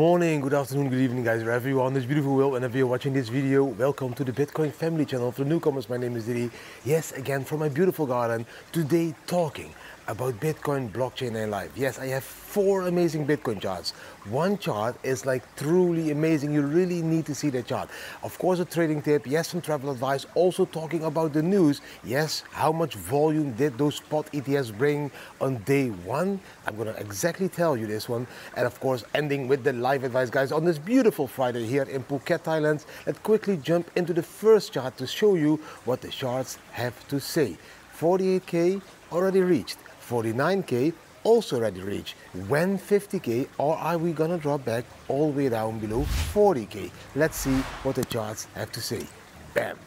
morning, good afternoon, good evening, guys, wherever you are on this beautiful world, whenever you're watching this video, welcome to the Bitcoin Family Channel. For the newcomers, my name is Didi. Yes, again, from my beautiful garden, today talking about Bitcoin, blockchain and life. Yes, I have four amazing Bitcoin charts. One chart is like truly amazing. You really need to see that chart. Of course, a trading tip. Yes, some travel advice. Also talking about the news. Yes, how much volume did those spot ETFs bring on day one? I'm going to exactly tell you this one. And of course, ending with the life advice, guys, on this beautiful Friday here in Phuket, Thailand. Let's quickly jump into the first chart to show you what the charts have to say. 48K already reached. 49K also already reached. When 50K, or are we gonna drop back all the way down below 40K? Let's see what the charts have to say. Bam!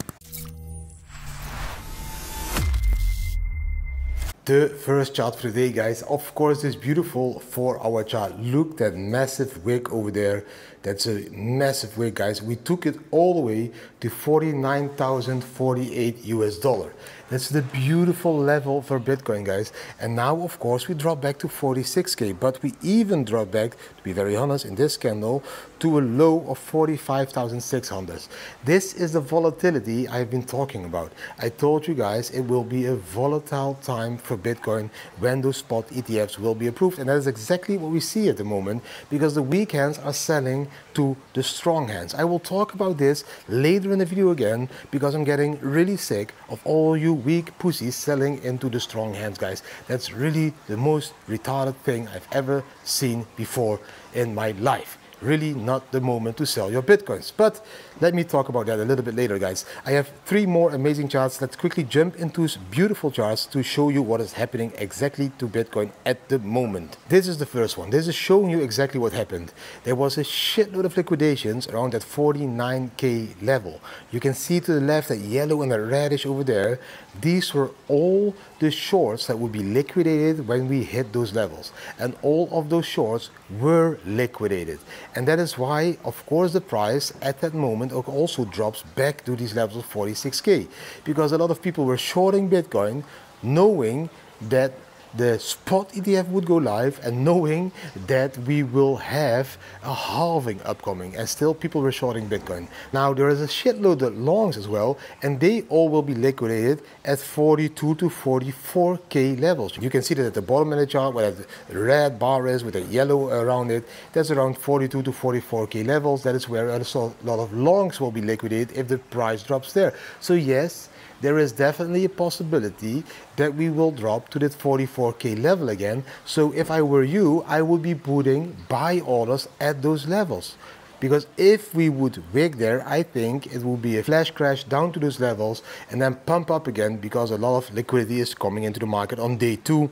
The first chart for today, guys, of course, this beautiful 4-hour chart. Look, that massive wick over there. That's a massive wick, guys. We took it all the way to $49,048. That's the beautiful level for Bitcoin, guys. And now, of course, we drop back to 46K, but we even drop back, to be very honest, in this candle, to a low of 45,600. This is the volatility I've been talking about. I told you guys it will be a volatile time for Bitcoin when those spot ETFs will be approved. And that is exactly what we see at the moment, because the weak hands are selling to the strong hands. I will talk about this later in the video again, because I'm getting really sick of all you weak pussies selling into the strong hands, guys. That's really the most retarded thing I've ever seen before in my life. Really not the moment to sell your Bitcoins. But let me talk about that a little bit later, guys. I have three more amazing charts. Let's quickly jump into beautiful charts to show you what is happening exactly to Bitcoin at the moment. This is the first one. This is showing you exactly what happened. There was a shitload of liquidations around that 49K level. You can see to the left that yellow and the reddish over there. These were all the shorts that would be liquidated when we hit those levels. And all of those shorts were liquidated. And that is why, of course, the price at that moment also drops back to these levels of 46K. Because a lot of people were shorting Bitcoin, knowing that the spot ETF would go live and knowing that we will have a halving upcoming, and still people were shorting Bitcoin. Now there is a shitload of longs as well, and they all will be liquidated at 42 to 44K levels. You can see that at the bottom of the chart where that red bar is with a yellow around it, that's around 42 to 44K levels. That is where a lot of longs will be liquidated if the price drops there. So yes, there is definitely a possibility that we will drop to that 44K level again. So if I were you, I would be putting buy orders at those levels. Because if we would wig there, I think it will be a flash crash down to those levels and then pump up again, because a lot of liquidity is coming into the market on day two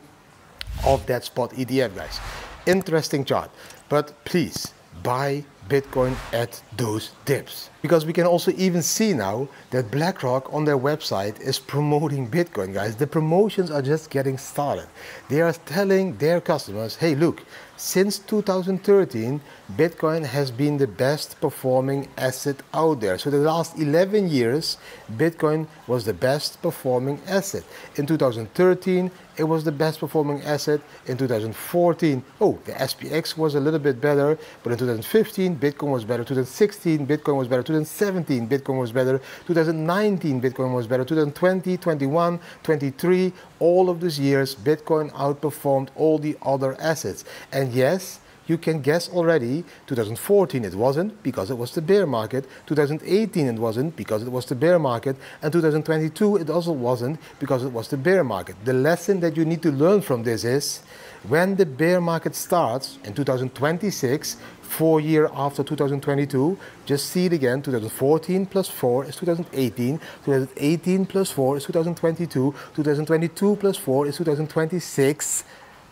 of that spot ETF, guys. Interesting chart, but please buy Bitcoin at those dips. Because we can also even see now that BlackRock on their website is promoting Bitcoin, guys. The promotions are just getting started. They are telling their customers, hey, look, since 2013, Bitcoin has been the best performing asset out there. So the last 11 years, Bitcoin was the best performing asset. In 2013, it was the best performing asset. In 2014, oh, the SPX was a little bit better, but in 2015, Bitcoin was better. 2016, Bitcoin was better. 2017, Bitcoin was better. 2019, Bitcoin was better. 2020, 21, 23, all of those years, Bitcoin outperformed all the other assets. And yes, you can guess already, 2014 it wasn't because it was the bear market, 2018 it wasn't because it was the bear market, and 2022 it also wasn't because it was the bear market. The lesson that you need to learn from this is, when the bear market starts in 2026, 4 years after 2022, just see it again, 2014 plus 4 is 2018, 2018 plus 4 is 2022, 2022 plus 4 is 2026,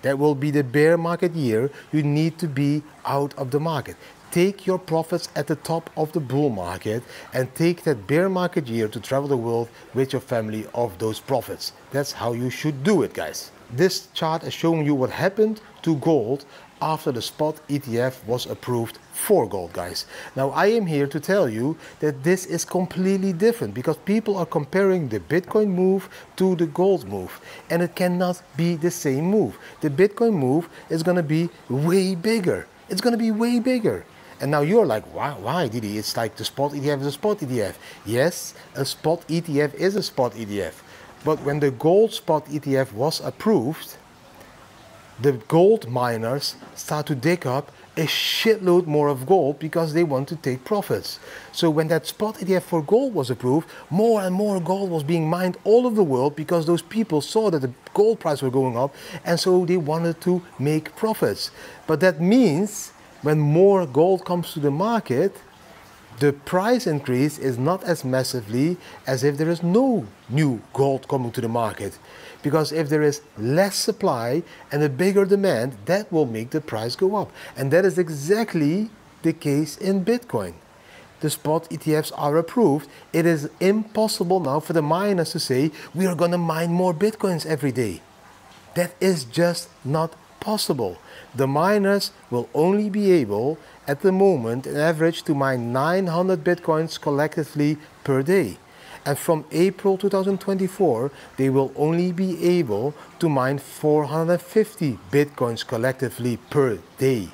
that will be the bear market year. You need to be out of the market. Take your profits at the top of the bull market and take that bear market year to travel the world with your family of those profits. That's how you should do it, guys. This chart is showing you what happened to gold after the spot ETF was approved for gold, guys. Now I am here to tell you that this is completely different, because people are comparing the Bitcoin move to the gold move, and it cannot be the same move. The Bitcoin move is going to be way bigger. And now you're like, why did he? It's like the spot ETF is a spot ETF. Yes, a spot ETF is a spot ETF. But when the gold spot ETF was approved, the gold miners start to dig up a shitload more of gold because they want to take profits. So when that spot ETF for gold was approved, more and more gold was being mined all over the world because those people saw that the gold price were going up, and so they wanted to make profits. But that means when more gold comes to the market, the price increase is not as massively as if there is no new gold coming to the market. Because if there is less supply and a bigger demand, that will make the price go up. And that is exactly the case in Bitcoin. The spot ETFs are approved. It is impossible now for the miners to say, we are going to mine more Bitcoins every day. That is just not possible. The miners will only be able, at the moment, an average to mine 900 Bitcoins collectively per day. And from April 2024, they will only be able to mine 450 Bitcoins collectively per day.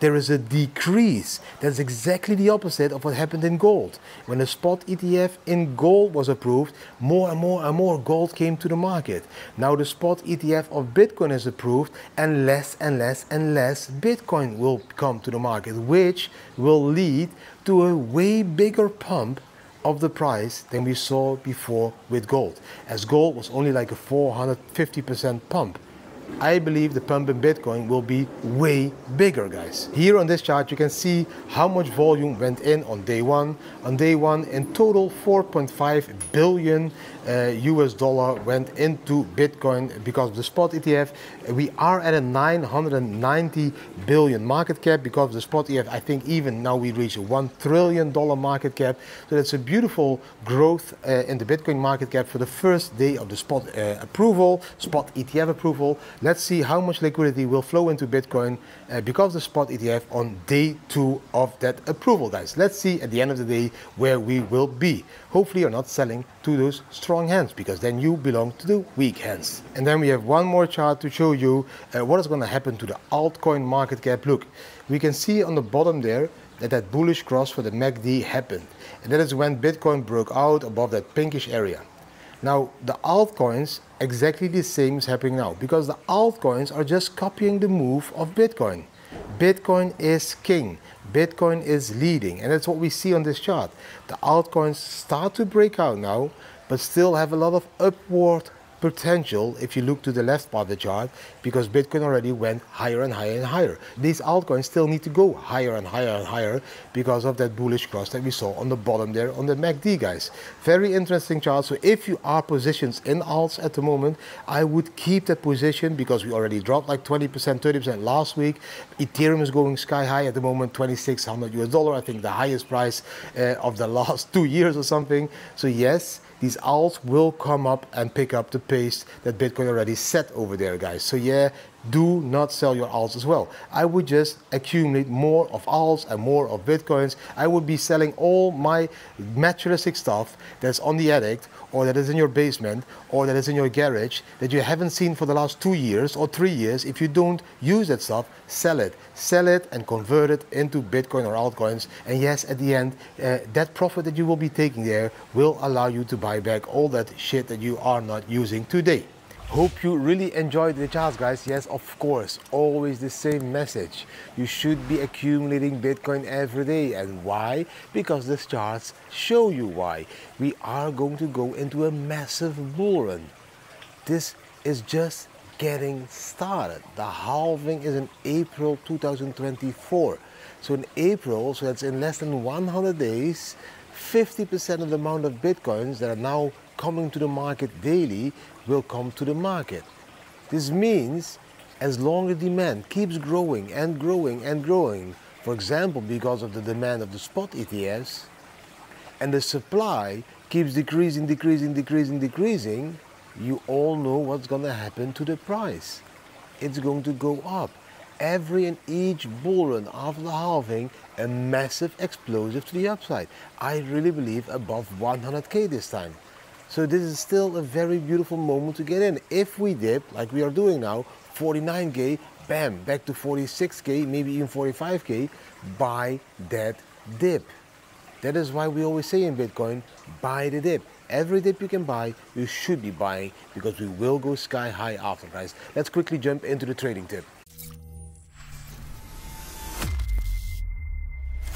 There is a decrease. That's exactly the opposite of what happened in gold. When the spot ETF in gold was approved, more and more gold came to the market. Now the spot ETF of Bitcoin is approved, and less and less Bitcoin will come to the market, which will lead to a way bigger pump of the price than we saw before with gold. As gold was only like a 450% pump. I believe the pump in Bitcoin will be way bigger, guys. Here on this chart you can see how much volume went in on day one. On day one, in total, 4.5 billion US dollar went into Bitcoin because of the spot ETF. We are at a 990 billion market cap because of the spot ETF. I think even now we reach a $1 trillion market cap. So that's a beautiful growth in the Bitcoin market cap for the first day of the spot approval, spot ETF approval. Let's see how much liquidity will flow into Bitcoin because of the spot ETF on day two of that approval, guys. Let's see at the end of the day where we will be. Hopefully you're not selling to those strong hands, because then you belong to the weak hands. And then we have one more chart to show you what is going to happen to the altcoin market cap. Look, we can see on the bottom there that that bullish cross for the MACD happened. And that is when Bitcoin broke out above that pinkish area. Now, the altcoins, exactly the same is happening now, because the altcoins are just copying the move of Bitcoin. Bitcoin is king. Bitcoin is leading. And that's what we see on this chart. The altcoins start to break out now, but still have a lot of upward potential if you look to the left part of the chart, because Bitcoin already went higher and higher and higher. These altcoins still need to go higher and higher and higher because of that bullish cross that we saw on the bottom there on the MACD, guys. Very interesting chart. So if you are positioned in alts at the moment, I would keep that position, because we already dropped like 20%, 30% last week. Ethereum is going sky high at the moment, $2,600 US, I think the highest price of the last 2 years or something. So yes, these alts will come up and pick up the pace that Bitcoin already set over there, guys. So yeah, do not sell your alts as well. I would just accumulate more of alts and more of Bitcoins. I would be selling all my materialistic stuff that's on the attic, or that is in your basement, or that is in your garage, that you haven't seen for the last 2 years or 3 years. If you don't use that stuff, sell it. Sell it and convert it into Bitcoin or altcoins. And yes, at the end, that profit that you will be taking there will allow you to buy back all that shit that you are not using today. Hope you really enjoyed the charts, guys. Yes, of course, always the same message. You should be accumulating Bitcoin every day. And why? Because these charts show you why. We are going to go into a massive bull run. This is just getting started. The halving is in April 2024. So in April, so that's in less than 100 days, 50% of the amount of Bitcoins that are now coming to the market daily will come to the market. This means as long as demand keeps growing and growing and growing, for example, because of the demand of the spot ETFs, and the supply keeps decreasing, decreasing, you all know what's going to happen to the price. It's going to go up. Every and each bull run after the halving, a massive explosive to the upside. I really believe above 100K this time. So this is still a very beautiful moment to get in. If we dip, like we are doing now, 49K, bam, back to 46K, maybe even 45K, buy that dip. That is why we always say in Bitcoin, buy the dip. Every dip you can buy, you should be buying, because we will go sky high after, guys. Let's quickly jump into the trading tip.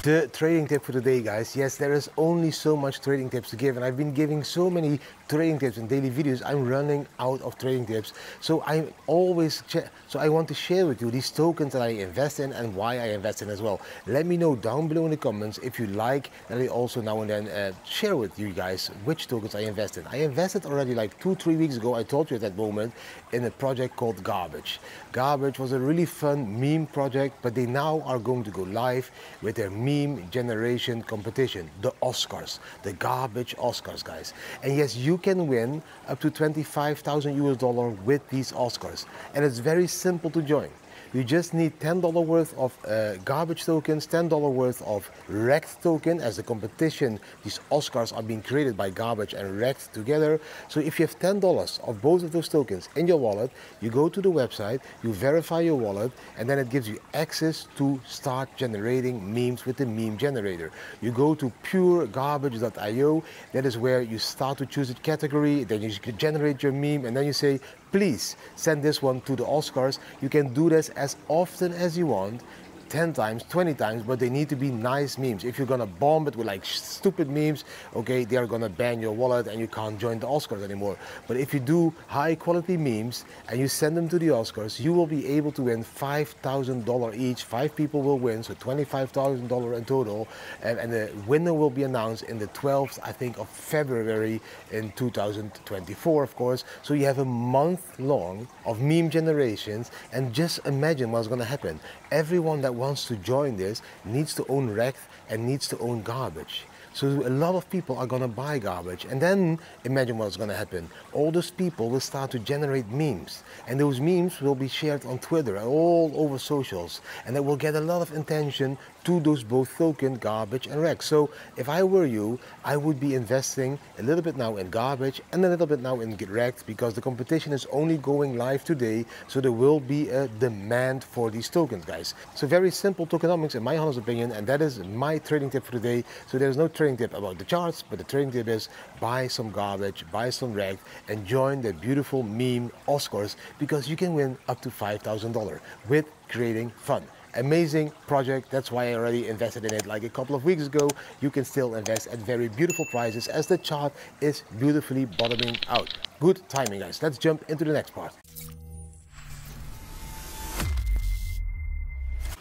The trading tip for today, guys. Yes, there is only so much trading tips to give, and I've been giving so many trading tips in daily videos. I'm running out of trading tips, so I want to share with you these tokens that I invest in and why I invest in as well. Let me know down below in the comments if you like, and I also now and then share with you guys which tokens I invest in. I invested already like 2-3 weeks ago. I told you at that moment in a project called Garbage. Garbage was a really fun meme project, but they now are going to go live with their meme generation competition, the Oscars, the Garbage Oscars, guys. And yes, you can win up to $25,000 with these Oscars, and it's very simple to join. You just need $10 worth of garbage tokens, $10 worth of Rekt token, as the competition, these Oscars are being created by Garbage and Rekt together. So if you have $10 of both of those tokens in your wallet, you go to the website, you verify your wallet, and then it gives you access to start generating memes with the meme generator. You go to puregarbage.io, that is where you start to choose a category, then you generate your meme, and then you say, please send this one to the Oscars. You can do this as often as you want, 10 times, 20 times, but they need to be nice memes. If you're gonna bomb it with like stupid memes, okay, they are gonna ban your wallet and you can't join the Oscars anymore. But if you do high quality memes and you send them to the Oscars, you will be able to win $5,000 each. 5 people will win, so $25,000 in total. And the winner will be announced in the 12th, I think, of February in 2024, of course. So you have a month long of meme generations, and just imagine what's gonna happen. Everyone that wants to join this needs to own Rekt and needs to own Garbage. So a lot of people are gonna buy Garbage, and then imagine what's gonna happen. All those people will start to generate memes, and those memes will be shared on Twitter and all over socials, and that will get a lot of attention to those both token, Garbage and Rekt. So if I were you, I would be investing a little bit now in Garbage and a little bit now in Rekt, because the competition is only going live today, so there will be a demand for these tokens, guys. So very simple tokenomics in my honest opinion, and that is my trading tip for today. So there's no trading tip about the charts, but the trading tip is buy some Garbage, buy some Rekt, and join the beautiful meme Oscars, because you can win up to $5,000 with creating fun. Amazing project, that's why I already invested in it like a couple of weeks ago. You can still invest at very beautiful prices, as the chart is beautifully bottoming out. Good timing, guys. Let's jump into the next part.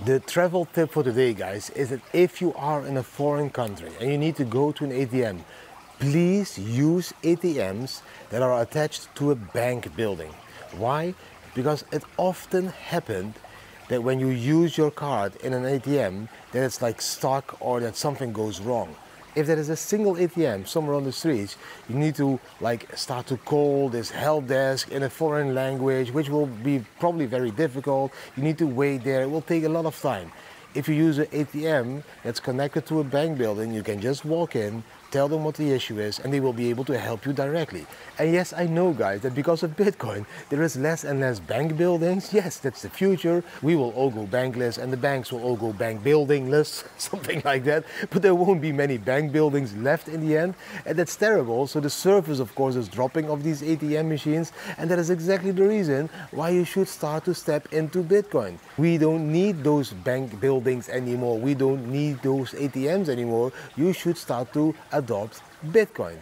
The travel tip for today, guys, is that if you are in a foreign country and you need to go to an ATM, please use ATMs that are attached to a bank building. Why? Because it often happened that when you use your card in an ATM, that it's like stuck or that something goes wrong. If there is a single ATM somewhere on the streets, you need to like start to call this help desk in a foreign language, which will be probably very difficult. You need to wait there, it will take a lot of time. If you use an ATM that's connected to a bank building, you can just walk in, tell them what the issue is, and they will be able to help you directly. And yes, I know, guys, that because of Bitcoin, there is less and less bank buildings. Yes, that's the future. We will all go bankless, and the banks will all go bank buildingless, something like that. But there won't be many bank buildings left in the end, and that's terrible. So the service, of course, is dropping of these ATM machines, and that is exactly the reason why you should start to step into Bitcoin. We don't need those bank buildings anymore. We don't need those ATMs anymore. You should start to adopt Bitcoin.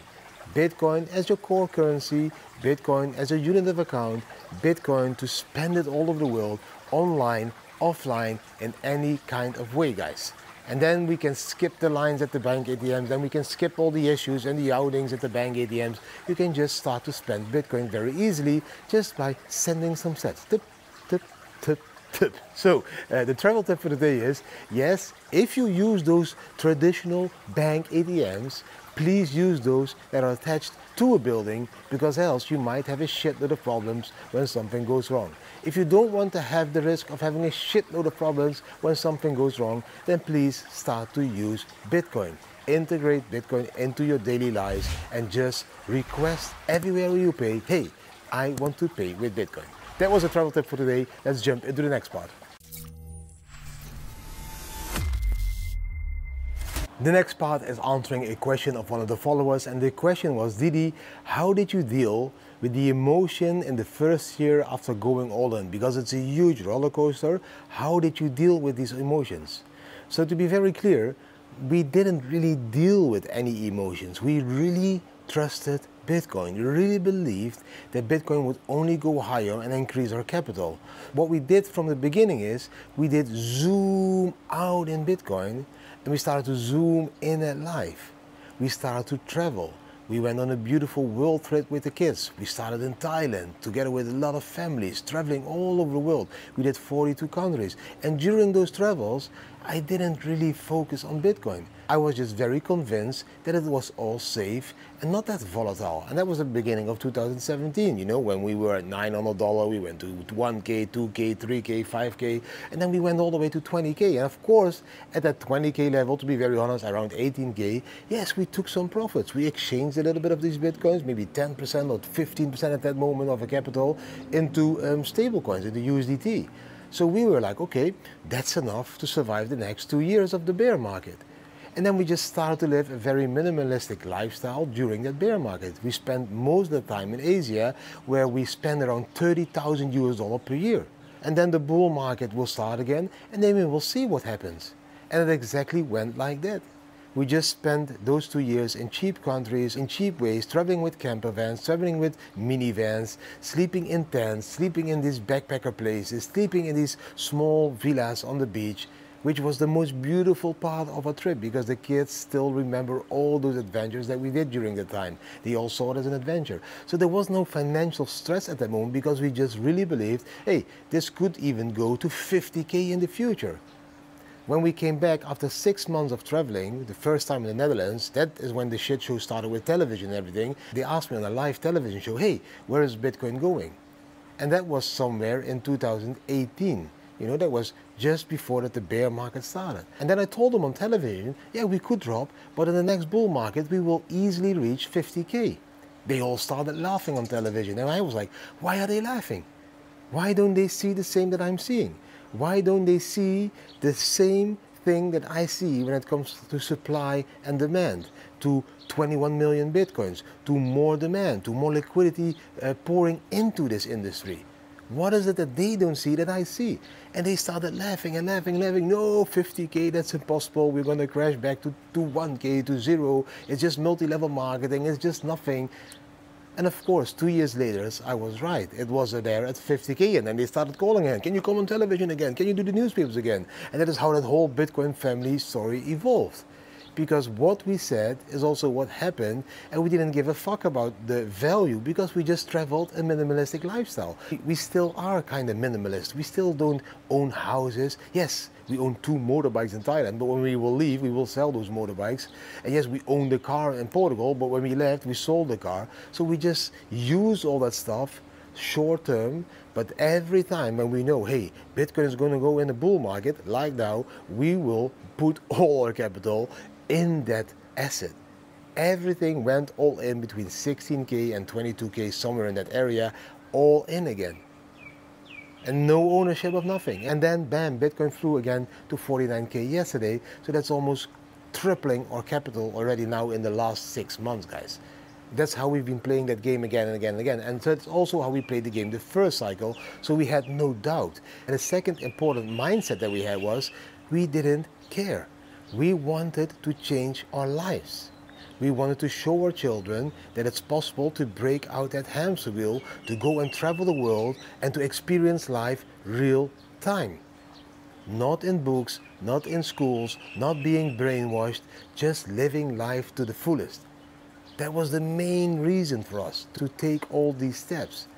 Bitcoin as your core currency, Bitcoin as a unit of account, Bitcoin to spend it all over the world, online, offline, in any kind of way, guys. And then we can skip the lines at the bank ATMs, then we can skip all the issues and the outings at the bank ATMs. You can just start to spend Bitcoin very easily just by sending some sets. Tip, tip, tip, tip. So the travel tip for the day is, yes, if you use those traditional bank ATMs, please use those that are attached to a building, because else you might have a shitload of problems when something goes wrong. If you don't want to have the risk of having a shitload of problems when something goes wrong, then please start to use Bitcoin. Integrate Bitcoin into your daily lives and just request everywhere you pay, hey, I want to pay with Bitcoin. That was a travel tip for today. Let's jump into the next part. The next part is answering a question of one of the followers, and the question was, Didi, how did you deal with the emotion in the first year after going all in? Because it's a huge roller coaster. How did you deal with these emotions? So to be very clear, we didn't really deal with any emotions. We really trusted Bitcoin. We really believed that Bitcoin would only go higher and increase our capital. What we did from the beginning is we did zoom out in Bitcoin, and we started to zoom in at life. We started to travel. We went on a beautiful world trip with the kids. We started in Thailand together with a lot of families, traveling all over the world. We did 42 countries. And during those travels, I didn't really focus on Bitcoin. I was just very convinced that it was all safe and not that volatile. And that was the beginning of 2017, you know, when we were at $900, we went to 1K, 2K, 3K, 5K, and then we went all the way to 20K. And of course, at that 20K level, to be very honest, around 18K, yes, we took some profits. We exchanged a little bit of these Bitcoins, maybe 10% or 15% at that moment of a capital into stablecoins, into USDT. So we were like, okay, that's enough to survive the next 2 years of the bear market. And then we just started to live a very minimalistic lifestyle during that bear market. We spent most of the time in Asia, where we spend around $30,000 per year. And then the bull market will start again, and then we will see what happens. And it exactly went like that. We just spent those 2 years in cheap countries, in cheap ways, traveling with camper vans, traveling with minivans, sleeping in tents, sleeping in these backpacker places, sleeping in these small villas on the beach, which was the most beautiful part of our trip because the kids still remember all those adventures that we did during the time. They all saw it as an adventure. So there was no financial stress at that moment because we just really believed, hey, this could even go to 50K in the future. When we came back after 6 months of traveling, the first time in the Netherlands, that is when the shit show started with television and everything. They asked me on a live television show, hey, where is Bitcoin going? And that was somewhere in 2018. You know, that was just before that the bear market started. And then I told them on television, yeah, we could drop, but in the next bull market, we will easily reach 50K. They all started laughing on television. And I was like, why are they laughing? Why don't they see the same that I'm seeing? Why don't they see the same thing that I see when it comes to supply and demand, to 21 million Bitcoins, to more demand, to more liquidity pouring into this industry? What is it that they don't see that I see? And they started laughing and laughing and laughing. No, 50K, that's impossible. We're going to crash back to 1K, to zero. It's just multi-level marketing. It's just nothing. And of course, 2 years later, I was right. It was there at 50K, and then they started calling again. Can you come on television again? Can you do the newspapers again? And that is how that whole Bitcoin family story evolved. Because what we said is also what happened, and we didn't give a fuck about the value because we just traveled a minimalistic lifestyle. We still are kind of minimalist. We still don't own houses. Yes, we own 2 motorbikes in Thailand, but when we will leave, we will sell those motorbikes. And yes, we own the car in Portugal, but when we left, we sold the car. So we just use all that stuff short term, but every time when we know, hey, Bitcoin is going to go in the bull market, like now, we will put all our capital in that asset. Everything went all in between 16K and 22K, somewhere in that area, all in again. And no ownership of nothing. And then bam, Bitcoin flew again to 49K yesterday. So that's almost tripling our capital already now in the last 6 months, guys. That's how we've been playing that game again and again and again. And that's also how we played the game the first cycle. So we had no doubt. And the second important mindset that we had was we didn't care. We wanted to change our lives. We wanted to show our children that it's possible to break out that hamster wheel, to go and travel the world and to experience life real time. Not in books, not in schools, not being brainwashed, just living life to the fullest. That was the main reason for us to take all these steps.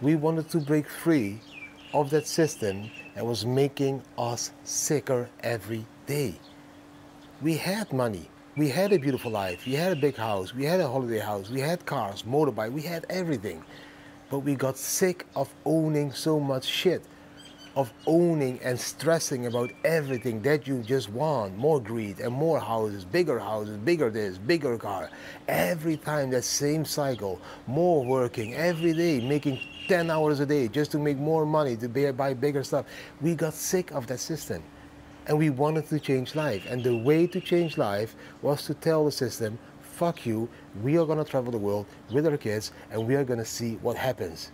We wanted to break free of that system that was making us sicker every day. We had money, we had a beautiful life, we had a big house, we had a holiday house, we had cars, motorbike, we had everything. But we got sick of owning so much shit, of owning and stressing about everything that you just want. More greed and more houses, bigger this, bigger car. Every time that same cycle, more working every day, making 10 hours a day just to make more money, to buy bigger stuff. We got sick of that system and we wanted to change life. And the way to change life was to tell the system, fuck you, we are gonna travel the world with our kids and we are gonna see what happens.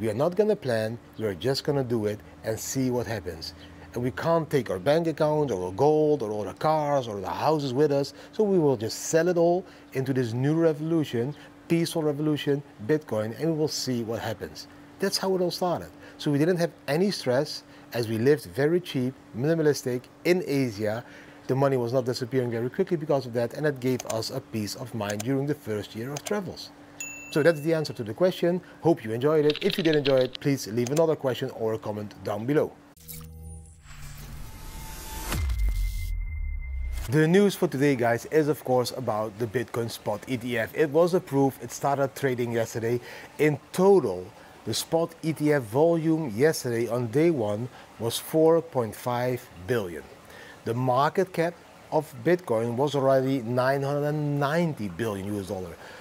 We are not gonna plan, we are just gonna do it and see what happens. And we can't take our bank account or our gold or all our cars or the houses with us, so we will just sell it all into this new revolution, peaceful revolution, Bitcoin, and we will see what happens. That's how it all started. So we didn't have any stress as we lived very cheap, minimalistic in Asia. The money was not disappearing very quickly because of that, and that gave us a peace of mind during the first year of travels. So that's the answer to the question. Hope you enjoyed it. If you did enjoy it, please leave another question or a comment down below. The news for today, guys, is of course about the Bitcoin Spot ETF. It was approved, it started trading yesterday. In total, the Spot ETF volume yesterday on day one was 4.5 billion. The market cap of Bitcoin was already $990 billion.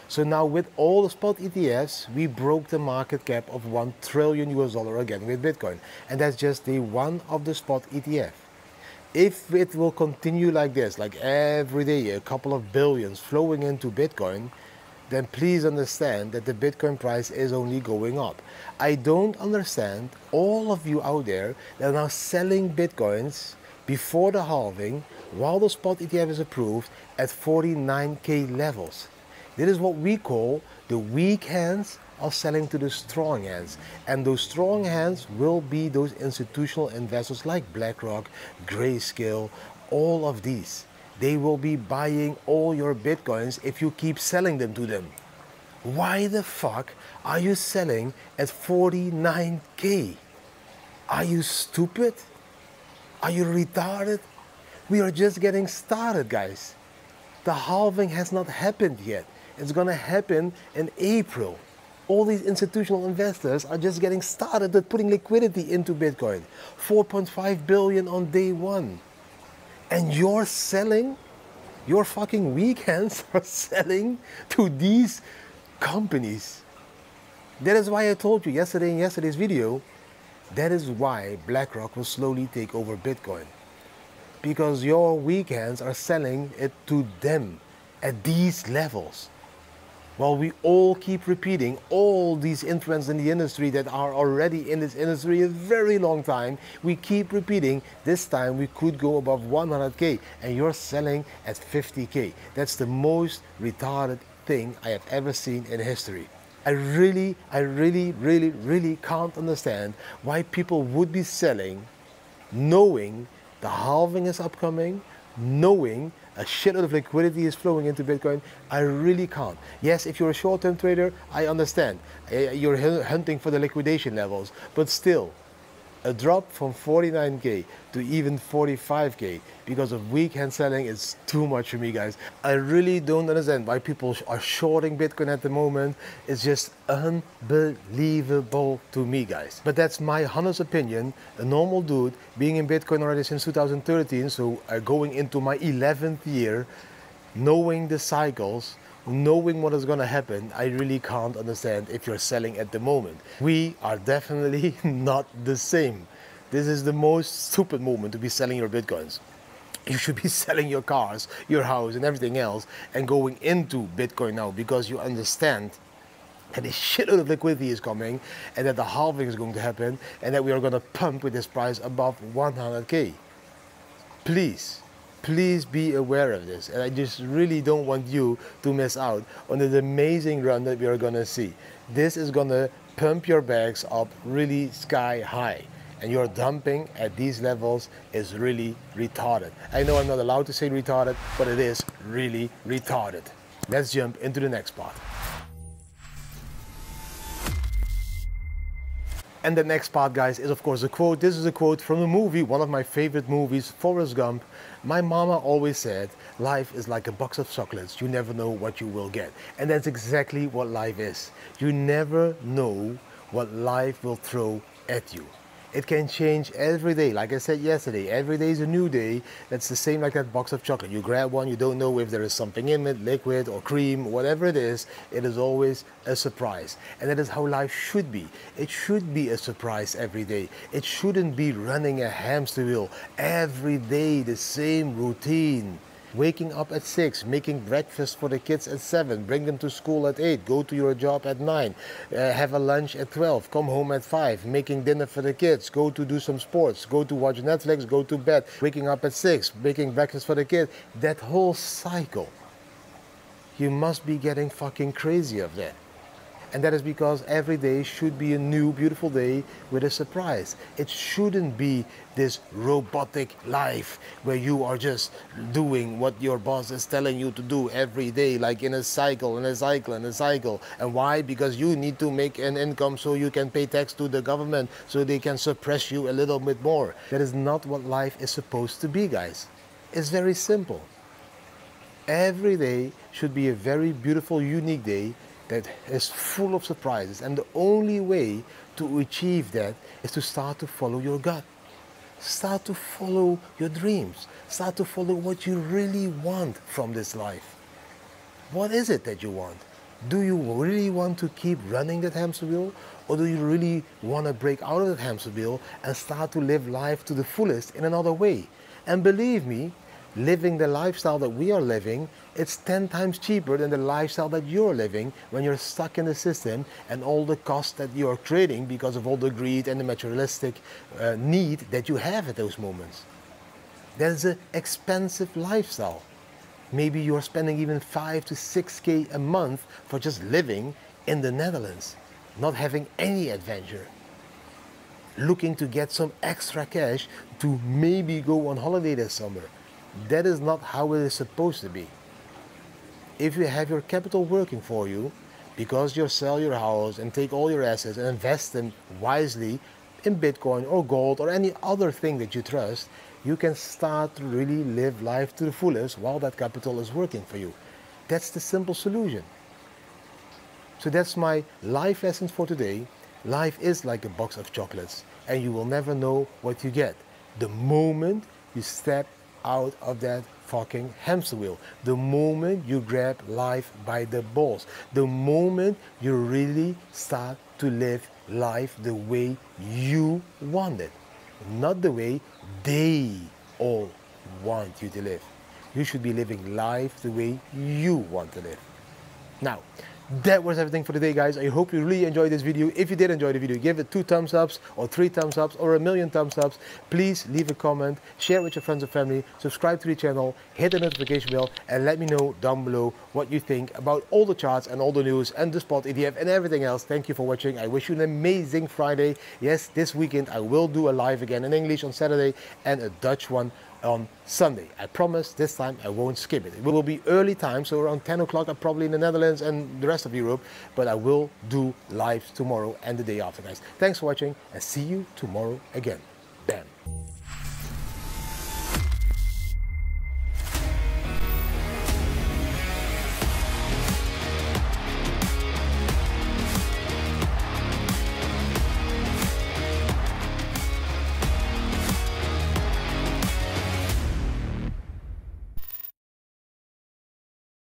So now with all the Spot ETFs, we broke the market cap of $1 trillion again with Bitcoin. And that's just day one of the Spot ETF. If it will continue like this, like every day a couple of billions flowing into Bitcoin, then please understand that the Bitcoin price is only going up. I don't understand all of you out there that are now selling Bitcoins before the halving while the Spot ETF is approved at 49K levels. This is what we call the weak hands are selling to the strong hands, and those strong hands will be those institutional investors like BlackRock, Grayscale, all of these. They will be buying all your Bitcoins if you keep selling them to them. Why the fuck are you selling at 49K? Are you stupid? Are you retarded? We are just getting started, guys. The halving has not happened yet. It's gonna happen in April. All these institutional investors are just getting started with putting liquidity into Bitcoin. 4.5 billion on day one. And you're selling, your fucking weak hands are selling to these companies. That is why I told you yesterday in yesterday's video, that is why BlackRock will slowly take over Bitcoin. Because your weak hands are selling it to them at these levels. While we all keep repeating, all these influencers in the industry that are already in this industry a very long time, we keep repeating, this time we could go above 100K and you're selling at 50K. That's the most retarded thing I have ever seen in history. I really can't understand why people would be selling knowing the halving is upcoming, knowing a shitload of liquidity is flowing into Bitcoin. I really can't. Yes, if you're a short-term trader, I understand. You're hunting for the liquidation levels, but still, a drop from 49K to even 45K because of weak hand selling is too much for me, guys. I really don't understand why people are shorting Bitcoin at the moment. It's just unbelievable to me, guys. But that's my honest opinion. A normal dude being in Bitcoin already since 2013, so going into my 11th year, knowing the cycles, knowing what is going to happen, I really can't understand if you're selling at the moment. We are definitely not the same. This is the most stupid moment to be selling your Bitcoins. You should be selling your cars, your house and everything else and going into Bitcoin now because you understand that a shitload of liquidity is coming and that the halving is going to happen and that we are going to pump with this price above 100K. Please. Please be aware of this, and I just really don't want you to miss out on the amazing run that we are gonna see. This is gonna pump your bags up really sky high, and your dumping at these levels is really retarded. I know I'm not allowed to say retarded, but it is really retarded. Let's jump into the next part. And the next part, guys, is of course a quote. This is a quote from a movie, one of my favorite movies, Forrest Gump. My mama always said, life is like a box of chocolates. You never know what you will get. And that's exactly what life is. You never know what life will throw at you. It can change every day. Like I said yesterday, every day is a new day. That's the same like that box of chocolate. You grab one, you don't know if there is something in it, liquid or cream, whatever it is always a surprise. And that is how life should be. It should be a surprise every day. It shouldn't be running a hamster wheel every day, the same routine. Waking up at 6, making breakfast for the kids at 7, bring them to school at 8, go to your job at 9, have a lunch at 12, come home at 5, making dinner for the kids, go to do some sports, go to watch Netflix, go to bed, waking up at 6, making breakfast for the kids, that whole cycle. You must be getting fucking crazy of that. And that is because every day should be a new, beautiful day with a surprise. It shouldn't be this robotic life where you are just doing what your boss is telling you to do every day, like in a cycle, in a cycle, in a cycle. And why? Because you need to make an income so you can pay tax to the government, so they can suppress you a little bit more. That is not what life is supposed to be, guys. It's very simple. Every day should be a very beautiful, unique day that is full of surprises, and the only way to achieve that is to start to follow your gut. Start to follow your dreams. Start to follow what you really want from this life. What is it that you want? Do you really want to keep running that hamster wheel, or do you really want to break out of that hamster wheel and start to live life to the fullest in another way? And believe me, living the lifestyle that we are living, it's 10 times cheaper than the lifestyle that you're living when you're stuck in the system and all the cost that you're creating because of all the greed and the materialistic need that you have at those moments. That is an expensive lifestyle. Maybe you're spending even 5 to 6K a month for just living in the Netherlands, not having any adventure. Looking to get some extra cash to maybe go on holiday this summer. That is not how it is supposed to be. If you have your capital working for you, because you sell your house and take all your assets and invest them wisely in Bitcoin or gold or any other thing that you trust, you can start to really live life to the fullest while that capital is working for you. That's the simple solution. So that's my life lesson for today. Life is like a box of chocolates, and you will never know what you get the moment you step out of that fucking hamster wheel. The moment you grab life by the balls, the moment you really start to live life the way you want it, not the way they all want you to live. You should be living life the way you want to live. Now, that was everything for today, guys. I hope you really enjoyed this video. If you did enjoy the video, give it 2 thumbs ups or 3 thumbs ups or 1,000,000 thumbs ups. Please leave a comment, share with your friends and family, subscribe to the channel, hit the notification bell, and let me know down below what you think about all the charts and all the news and the spot ETF and everything else. Thank you for watching. I wish you an amazing Friday. Yes, this weekend I will do a live again in English on Saturday and a Dutch one on Sunday. I promise this time I won't skip it. It will be early time, so around 10 o'clock I'm probably in the Netherlands and the rest of Europe, but I will do live tomorrow and the day after, guys. Thanks for watching, and see you tomorrow again.